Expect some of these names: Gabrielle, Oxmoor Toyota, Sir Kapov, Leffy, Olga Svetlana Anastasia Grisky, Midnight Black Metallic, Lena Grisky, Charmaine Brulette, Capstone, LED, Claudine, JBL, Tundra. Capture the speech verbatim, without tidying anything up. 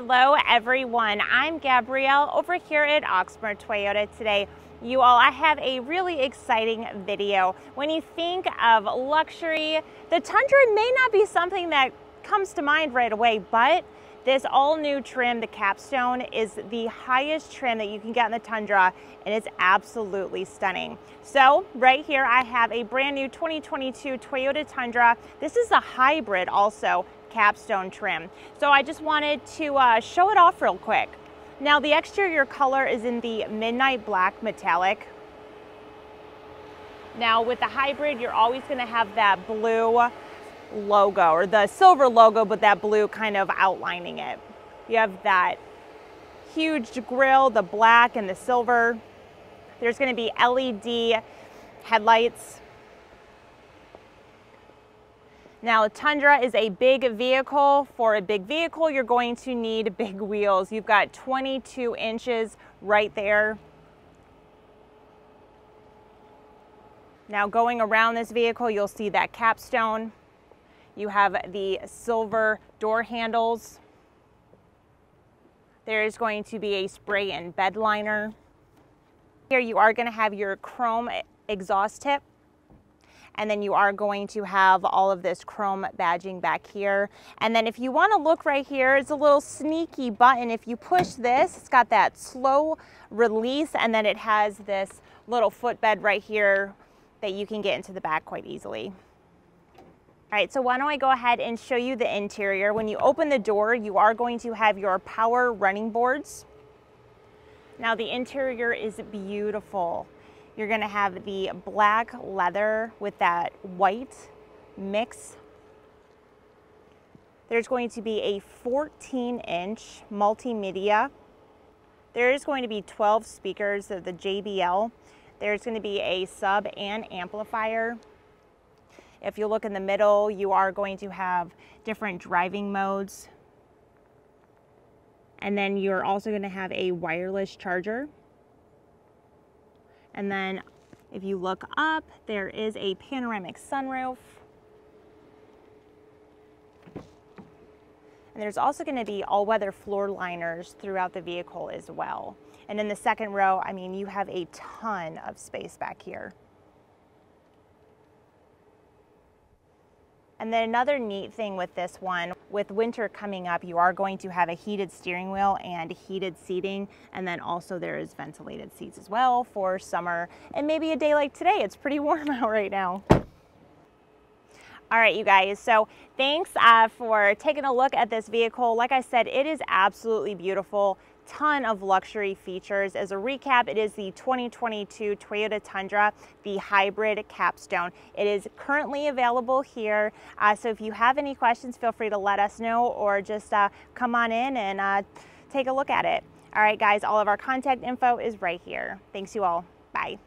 Hello everyone, I'm Gabrielle over here at Oxmoor Toyota today. You all, I have a really exciting video. When you think of luxury, the Tundra may not be something that comes to mind right away, but this all-new trim, the Capstone, is the highest trim that you can get in the Tundra, and it's absolutely stunning. So right here, I have a brand new twenty twenty-two Toyota Tundra. This is a hybrid also, Capstone trim. So I just wanted to uh, show it off real quick. Now the exterior color is in the Midnight Black Metallic. Now with the hybrid, you're always gonna have that blue logo, or the silver logo, but that blue kind of outlining it. You have that huge grille, the black and the silver. There's going to be L E D headlights. Now, Tundra is a big vehicle. For a big vehicle, you're going to need big wheels. You've got twenty-two inches right there. Now, going around this vehicle, you'll see that Capstone. You have the silver door handles. There is going to be a spray and bed liner. Here you are going to have your chrome exhaust tip, and then you are going to have all of this chrome badging back here. And then if you want to look right here, it's a little sneaky button. If you push this, it's got that slow release, and then it has this little footbed right here that you can get into the back quite easily. All right, so why don't I go ahead and show you the interior. When you open the door, you are going to have your power running boards. Now the interior is beautiful. You're gonna have the black leather with that white mix. There's going to be a fourteen inch multimedia. There is going to be twelve speakers of the J B L. There's gonna be a sub and amplifier. If you look in the middle, you are going to have different driving modes. And then you're also going to have a wireless charger. And then if you look up, there is a panoramic sunroof. And there's also going to be all-weather floor liners throughout the vehicle as well. And in the second row, I mean, you have a ton of space back here. And then another neat thing with this one, with winter coming up, you are going to have a heated steering wheel and heated seating. And then also there is ventilated seats as well for summer. And maybe a day like today, it's pretty warm out right now. All right, you guys, so thanks uh, for taking a look at this vehicle. Like I said, it is absolutely beautiful. Ton of luxury features. As a recap, it is the twenty twenty-two Toyota Tundra, the hybrid Capstone. It is currently available here, uh, so if you have any questions, feel free to let us know, or just uh, come on in and uh, take a look at it. All right, guys, all of our contact info is right here. Thanks, you all. Bye.